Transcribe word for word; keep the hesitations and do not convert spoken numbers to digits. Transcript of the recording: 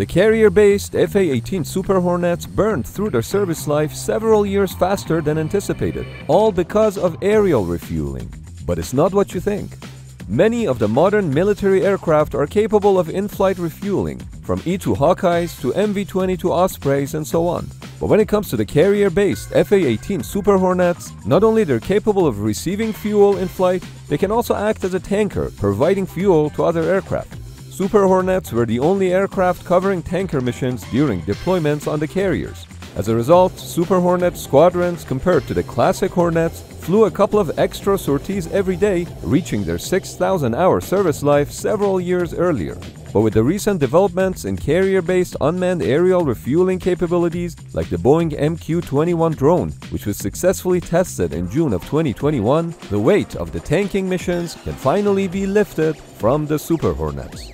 The carrier-based F A eighteen Super Hornets burned through their service life several years faster than anticipated, all because of aerial refueling. But it's not what you think. Many of the modern military aircraft are capable of in-flight refueling, from E two Hawkeyes to M V twenty-two Ospreys and so on. But when it comes to the carrier-based F A eighteen Super Hornets, not only they're capable of receiving fuel in flight, they can also act as a tanker, providing fuel to other aircraft. Super Hornets were the only aircraft covering tanker missions during deployments on the carriers. As a result, Super Hornet squadrons, compared to the classic Hornets, flew a couple of extra sorties every day, reaching their six thousand hour service life several years earlier. But with the recent developments in carrier-based unmanned aerial refueling capabilities, like the Boeing M Q twenty-one drone, which was successfully tested in June of twenty twenty-one, the weight of the tanking missions can finally be lifted from the Super Hornets.